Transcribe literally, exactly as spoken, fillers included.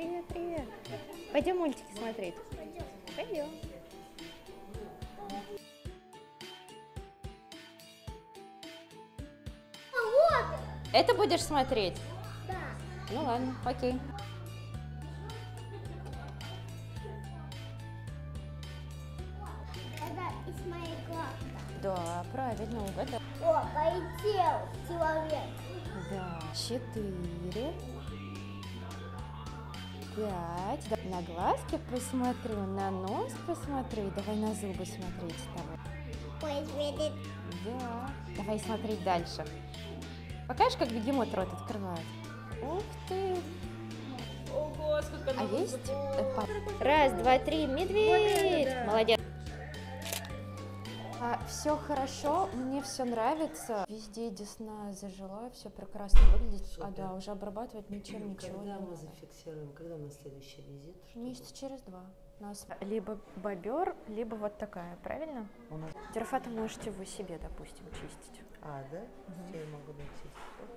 Привет, привет. Пойдем мультики смотреть. Пойдем. Пойдем. А вот. Это будешь смотреть? Да. Ну ладно, окей. Это из моей класса. Да, правильно угадал. О, полетел человек. Да, четыре. Пять. На глазки посмотрю, на нос посмотрю. Давай на зубы смотреть с тобой. Ой, да. Давай смотреть дальше. Покажешь, как бегемот рот открывает? Ух ты! Ого, сколько а есть? Раз, два, три, медведь! Да. Молодец! А, все хорошо, мне все нравится. Везде десна зажила, все прекрасно выглядит. Супер. А да, уже обрабатывать ничем ну, ничего не надо. Когда мы зафиксируем, когда у нас следующий визит? Месяц через два. У нас либо бобер, либо вот такая, правильно? У нас... Дерфаты можете вы себе, допустим, чистить. А, да? Угу. Все могу чистить. Окей.